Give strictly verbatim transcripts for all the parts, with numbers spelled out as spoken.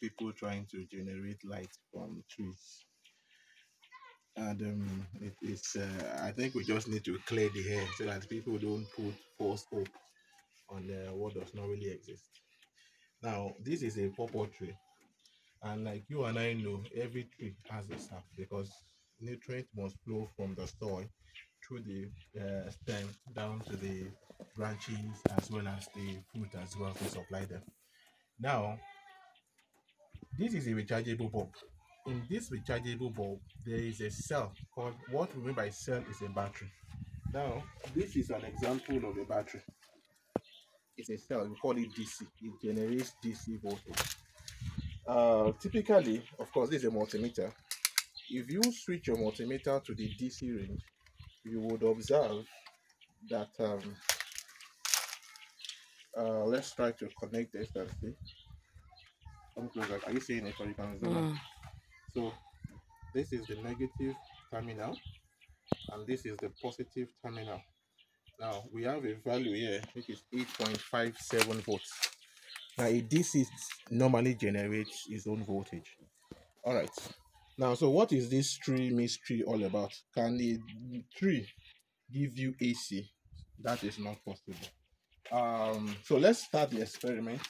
people trying to generate light from trees. And um, it is, uh, I think we just need to clear the air so that people don't put false hope on uh, what does not really exist. Now, this is a pawpaw tree. And like you and I know, every tree has a sap because nutrients must flow from the soil through the uh, stem down to the branches as well as the fruit as well to supply them. Now, this is a rechargeable bulb. In this rechargeable bulb, there is a cell called, what we mean by cell is a battery. Now, this is an example of a battery. It's a cell, we call it D C. It generates D C voltage. Uh, typically, of course, this is a multimeter. If you switch your multimeter to the D C range, you would observe that, um, uh, let's try to connect this and see. Come closer. Are you seeing it? So you can zoom mm. So this is the negative terminal, and this is the positive terminal. Now we have a value here, which is eight point five seven volts. Now a D C normally generates its own voltage. All right. Now, so what is this tree mystery all about? Can the tree give you A C? That is not possible. Um, so let's start the experiment.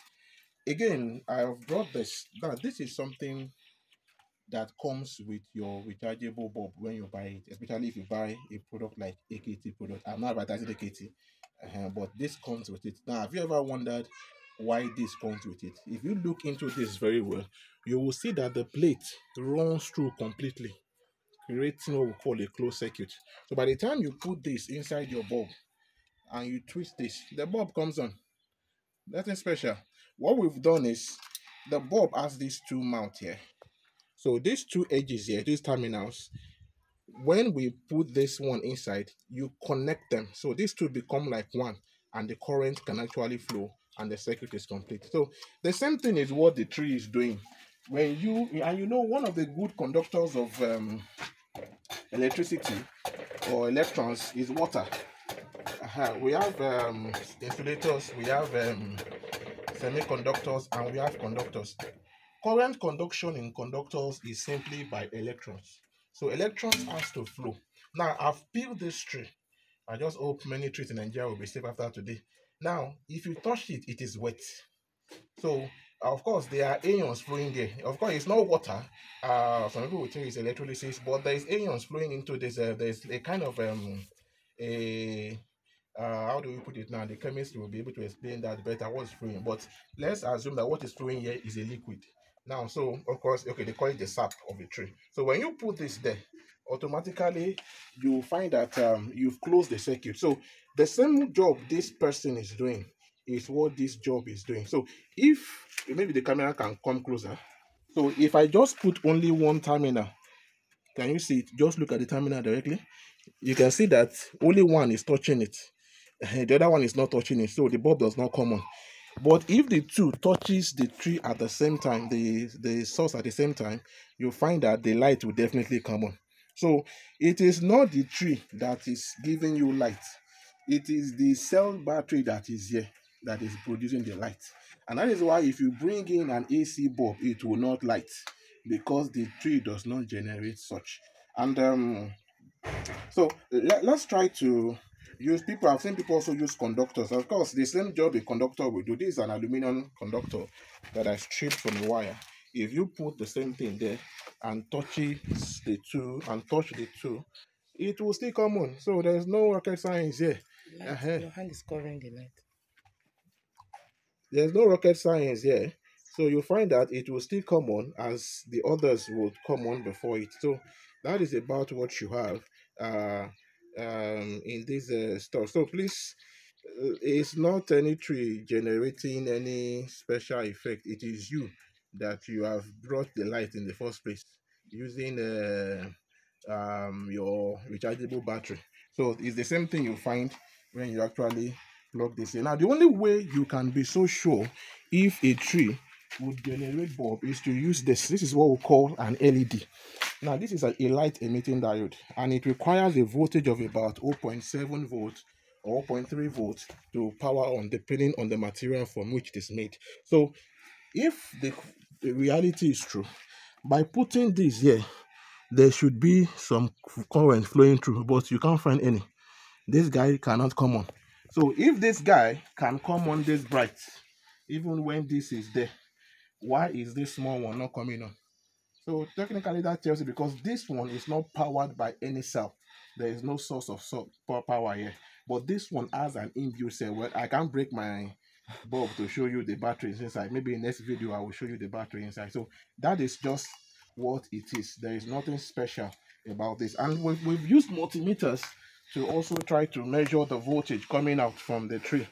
Again, I have brought this. Now, this is something that comes with your rechargeable bulb when you buy it, especially if you buy a product like A K T product. I'm not advertising A K T, uh, but this comes with it. Now, have you ever wondered why this comes with it? If you look into this very well, you will see that the plate runs through completely, creating what we call a closed circuit. So by the time you put this inside your bulb and you twist this, the bulb comes on. Nothing special. What we've done is the bulb has these two mounts here. So these two edges here, these terminals, when we put this one inside, you connect them. So these two become like one, and the current can actually flow, and the circuit is complete. So the same thing is what the tree is doing. When you, and you know, one of the good conductors of um, electricity or electrons is water. Uh-huh. We have um, insulators, we have um, semiconductors, and we have conductors. Current conduction in conductors is simply by electrons. So electrons has to flow. Now I've peeled this tree. I just hope many trees in Nigeria will be safe after today. Now, if you touch it, it is wet. So, of course, there are ions flowing there. Of course, it's not water. Uh, some people will think it's electrolysis, but there is ions flowing into this. Uh, there's a kind of um, a uh, how do we put it now? The chemist will be able to explain that better. What's flowing? But let's assume that what is flowing here is a liquid. Now, so of course, okay, they call it the sap of a tree. So when you put this there, automatically you find that um, you've closed the circuit. So the same job this person is doing is what this job is doing. So if maybe the camera can come closer. So if I just put only one terminal, can you see it? Just look at the terminal directly. You can see that only one is touching it. The other one is not touching it. So the bulb does not come on. But if the two touches the tree at the same time, the, the source at the same time, you'll find that the light will definitely come on. So it is not the tree that is giving you light. It is the cell battery that is here that is producing the light. And that is why if you bring in an A C bulb, it will not light because the tree does not generate such. And um, so let, let's try to use people. I've seen people also use conductors. Of course, the same job a conductor will do. This is an aluminum conductor that I stripped from the wire. If you put the same thing there and touch the two and touch the two, it will still come on. So there's no rocket science here. Light, uh-huh. Your hand is covering the light. There's no rocket science here. So you find that it will still come on as the others would come on before it. So that is about what you have uh, um, in this uh, stuff. So please, it's not any tree generating any special effect. It is you that you have brought the light in the first place using uh, um, your rechargeable battery. So it's the same thing you find when you actually plug this in. Now, the only way you can be so sure if a tree would generate bulb is to use this. This is what we call an L E D. Now, this is a, a light emitting diode, and it requires a voltage of about zero point seven volts or zero point three volts to power on, depending on the material from which it is made. So if the the reality is true. By putting this here, there should be some current flowing through, but you can't find any. This guy cannot come on. So if this guy can come on this bright, even when this is there, why is this small one not coming on? So technically that tells you, because this one is not powered by any cell. There is no source of power here. But this one has an inbuilt cell. Well, I can't break my bulb to show you the batteries inside. Maybe in next video I will show you the battery inside. So that is just what it is. There is nothing special about this. And we've, we've used multimeters to also try to measure the voltage coming out from the tree.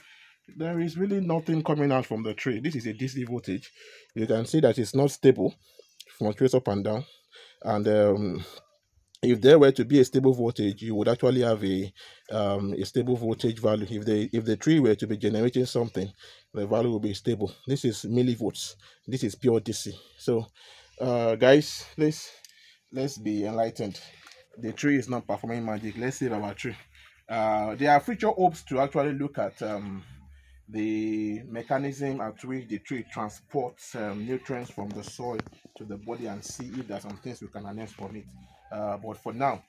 There is really nothing coming out from the tree. This is a D C voltage. You can see that it's not stable. Fluctuates up and down. And um, if there were to be a stable voltage, you would actually have a um, a stable voltage value. If the if the tree were to be generating something, the value will be stable. This is millivolts. This is pure D C. So, uh, guys, let's let's be enlightened. The tree is not performing magic. Let's save our tree. Uh, there are future hopes to actually look at um, the mechanism at which the tree transports um, nutrients from the soil to the body and see if there are some things we can announce from it. Uh, but for now,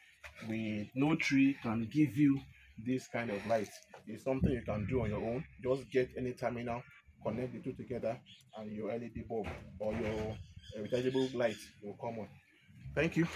we no tree can give you this kind of light. It's something you can do on your own. Just get any terminal, connect the two together, and your L E D bulb or your rechargeable light will come on. Thank you.